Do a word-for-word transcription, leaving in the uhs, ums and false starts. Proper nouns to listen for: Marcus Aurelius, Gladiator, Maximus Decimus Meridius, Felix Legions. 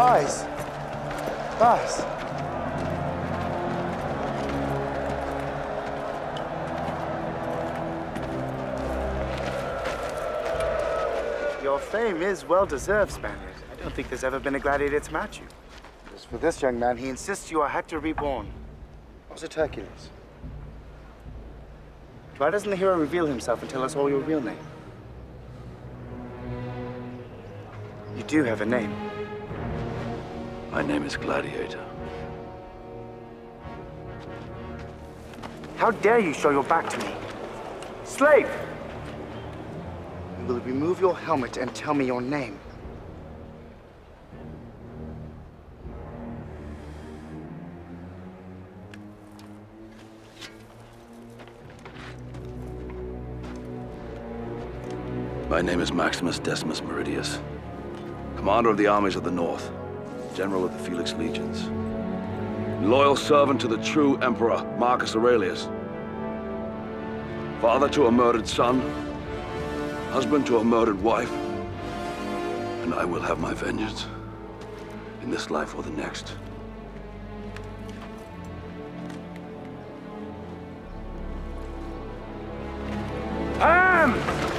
Rise. Rise. Your fame is well-deserved, Spaniard. I don't think there's ever been a gladiator to match you. As for this young man, he insists you are Hector reborn. Was it Hercules? Why doesn't the hero reveal himself and tell us all your real name? You do have a name. My name is Gladiator. How dare you show your back to me? Slave! You will remove your helmet and tell me your name. My name is Maximus Decimus Meridius, commander of the armies of the North, general of the Felix Legions, and loyal servant to the true emperor, Marcus Aurelius, father to a murdered son, husband to a murdered wife, and I will have my vengeance in this life or the next. Arms!